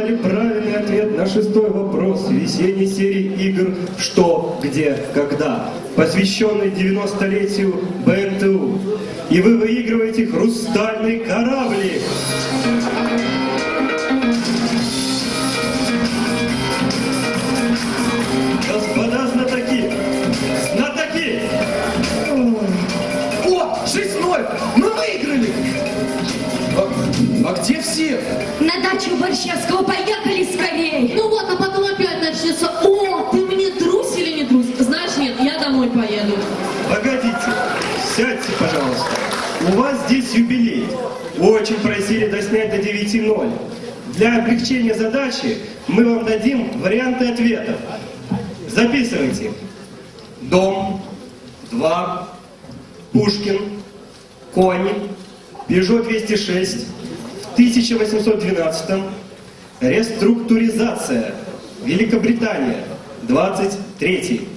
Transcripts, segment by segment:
дали правильный ответ на шестой вопрос весенней серии игр «Что, где, когда», посвященной 90-летию БНТУ. И вы выигрываете хрустальный кораблик. Господа знатоки! Знатоки! О, 6-0! Мы выиграли! А где все? На дачу Борщевского, поехали скорее! Ну вот, а потом опять начнется. О, ты мне трус или не трус? Знаешь, нет, я домой поеду. Погодите, сядьте, пожалуйста. У вас здесь юбилей. Очень просили доснять до 9:00. Для облегчения задачи мы вам дадим варианты ответов. Записывайте. Дом-2, Пушкин, Конь, Peugeot 206, в 1812, реструктуризация, Великобритания, 23-й.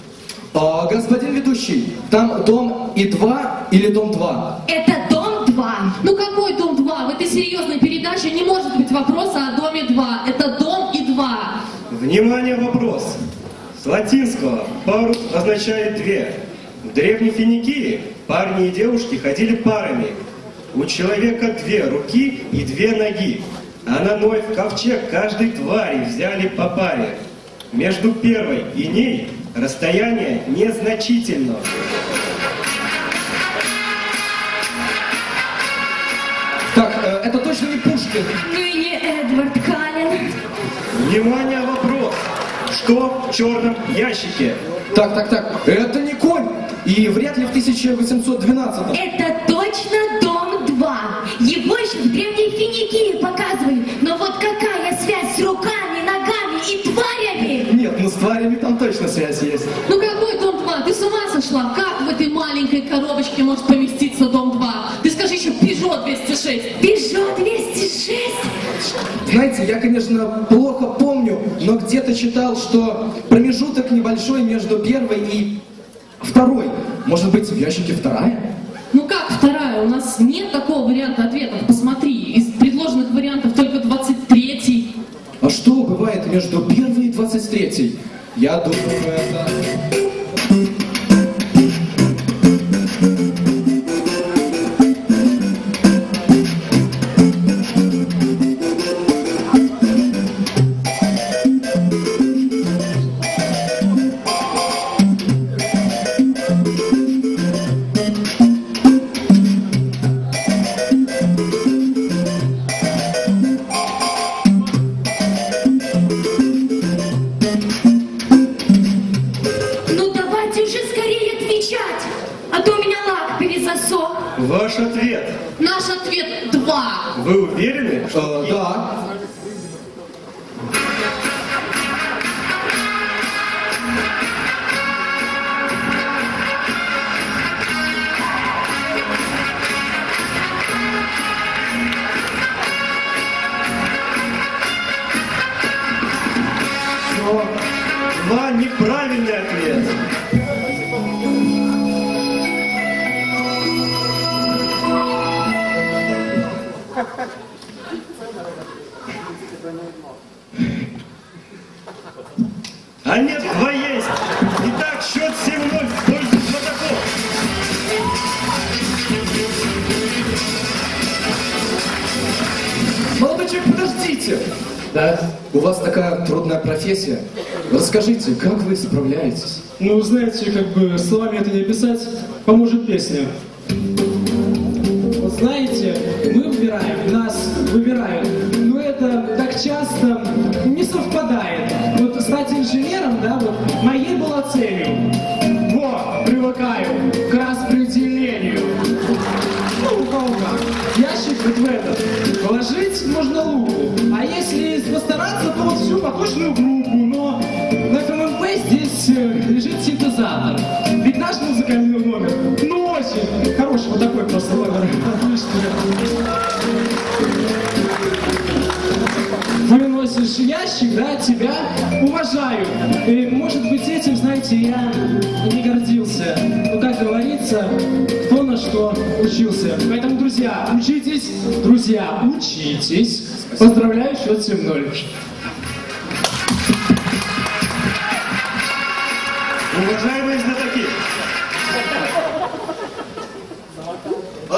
А, господин ведущий, там дом и 2 или дом-2? Это дом-2. Ну какой дом-2? В этой серьезной передаче не может быть вопроса о доме-2. Это дом и 2. Внимание, вопрос. С латинского парус означает две. В древней Финикии парни и девушки ходили парами. У человека две руки и две ноги, а на Ной в ковчег каждой твари взяли по паре. Между первой и ней расстояние незначительно. Так, это точно не Пушкин. Ну и не Эдвард Каллен. Внимание, вопрос. Что в черном ящике? Так, это не Конь, и вряд ли в 1812-м. Это точно дом-2. Его еще в древней Финикии показывали, но вот какая связь с руками, ногами и тварями? Нет, ну с тварями там точно связь есть. Ну какой дом-2? Ты с ума сошла? Как в этой маленькой коробочке может поместиться дом-2? Ты скажи еще Peugeot 206. Peugeot 206? Знаете, я, конечно, плохо помню, но где-то читал, что промежуток небольшой между первой и второй. Может быть, в ящике вторая? Ну как вторая? У нас нет такого варианта ответов. Посмотри, из предложенных вариантов только 23-й. А что бывает между первой и 23-й? Я думаю, это... Расскажите, как вы справляетесь? Ну, знаете, как бы словами это не описать, поможет песня. Вот знаете, мы выбираем, нас выбирают, но это так часто не совпадает. Вот стать инженером, да, вот моей была целью. Во, привыкаю к распределению. Ну, полка. Ящик вот в этот. Положить можно луку, а если постараться, то вот всю поточную группу, но... Здесь лежит синтезатор. Ведь наш музыкальный номер, ну очень хороший, вот такой просто номер. Выносишь ящик, да, тебя уважают. И, может быть, этим, знаете, я не гордился. Но, как говорится, кто на что учился. Поэтому, друзья, учитесь, Поздравляю, счет 7-0. Уважаемые знатоки!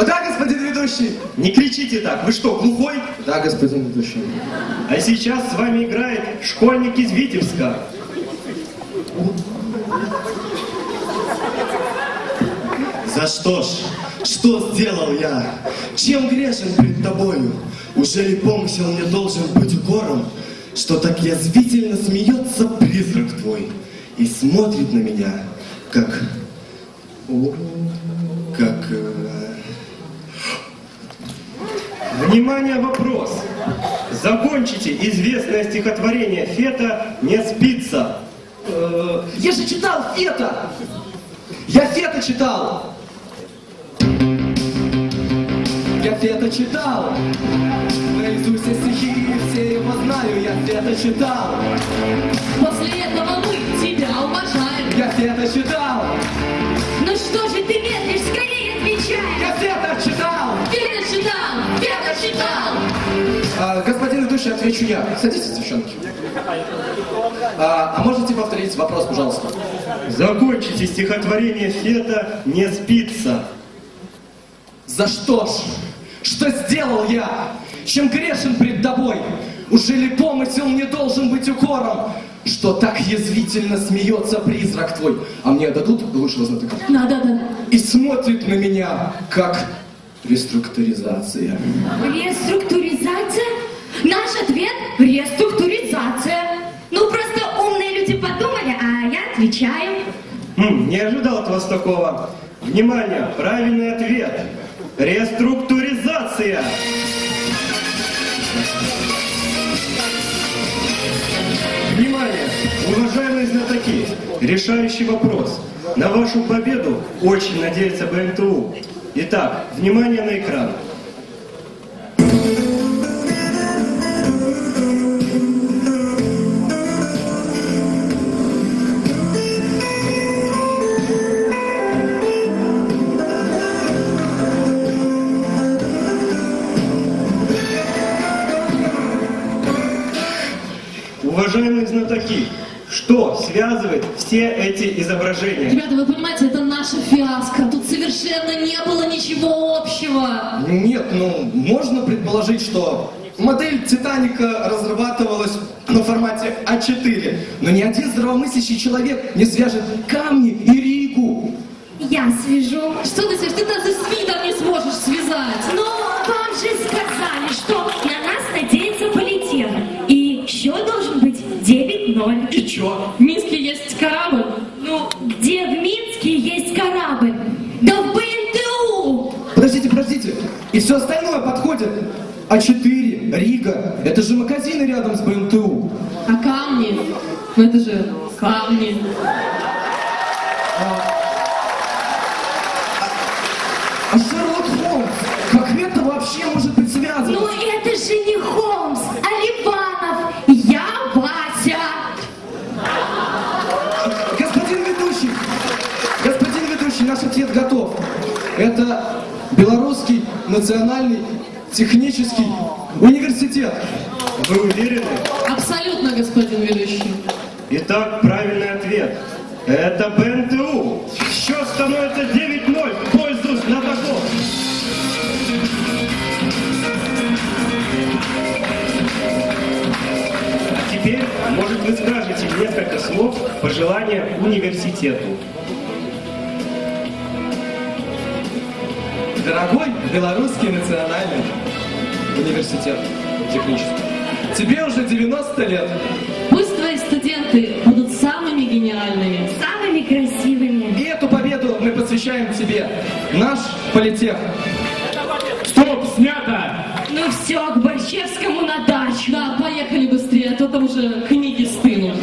Да, господин ведущий! Не кричите так! Вы что, глухой? Да, господин ведущий. А сейчас с вами играет школьник из Витебска. За что ж? Что сделал я? Чем грешен пред тобою? Уже и помысел мне должен быть укором, что так язвительно смеется призрак твой и смотрит на меня, как... Внимание, вопрос! Закончите известное стихотворение Фета «Не спится». Я же читал Фета! Я Фета читал! Я Фета читал, наизусть все стихи, все его знаю, я Фета читал. После этого мы тебя уважаем. Я Фета читал. Ну что же ты медлишь, скорее отвечай. Я Фета читал. Фета читал, Фета читал. Господин ведущий, отвечу я. Садитесь, девчонки. А можете повторить вопрос, пожалуйста? Закончите стихотворение Фета «Не спится». За что ж? Что сделал я? Чем грешен пред тобой? Уже ли помысел не должен быть укором? Что так язвительно смеется призрак твой? А мне дадут лучшего знатока? Надо, да. И смотрит на меня, как реструктуризация. Реструктуризация? Наш ответ – реструктуризация. Ну, просто умные люди подумали, а я отвечаю. Не ожидал от вас такого. Внимание, правильный ответ. Реструктуризация! Внимание! Уважаемые знатоки! Решающий вопрос. На вашу победу очень надеется БНТУ. Итак, внимание на экран. Уважаемые знатоки, что связывает все эти изображения? Ребята, вы понимаете, это наша фиаско. Тут совершенно не было ничего общего. Нет, ну, можно предположить, что модель «Титаника» разрабатывалась на формате А4. Но ни один здравомыслящий человек не свяжет камни и Ригу. Я свяжу. Что ты свяжешь? Ты даже с видом не сможешь связать. Но вам же сказали, что на нас надеется Политех. И счет должен быть 9-0. И чё? В Минске есть корабль? Ну, где в Минске есть корабль? Да в БНТУ! Подождите, подождите. И все остальное подходит. А4, Рига. Это же магазины рядом с БНТУ. А камни? Ну это же камни. А Шерлок Холмс? Как это вообще может быть связано? Ну это же не Холмс, а Либанов. Я Вася. Господин ведущий, наш ответ готов. Это Белорусский национальный технический университет. Вы уверены? Абсолютно, господин ведущий. Итак, правильный ответ. Это БНТУ. Счет становится 9-0 в пользу знатоков. А теперь, может, вы скажете несколько слов пожелания университету. Дорогой Белорусский национальный университет технический, тебе уже 90 лет. Пусть твои студенты будут самыми гениальными, самыми красивыми. И эту победу мы посвящаем тебе, наш Политех. Стоп, снято! Ну все, к Борщевскому на дачу. Да, поехали быстрее, а то там уже книги стынут.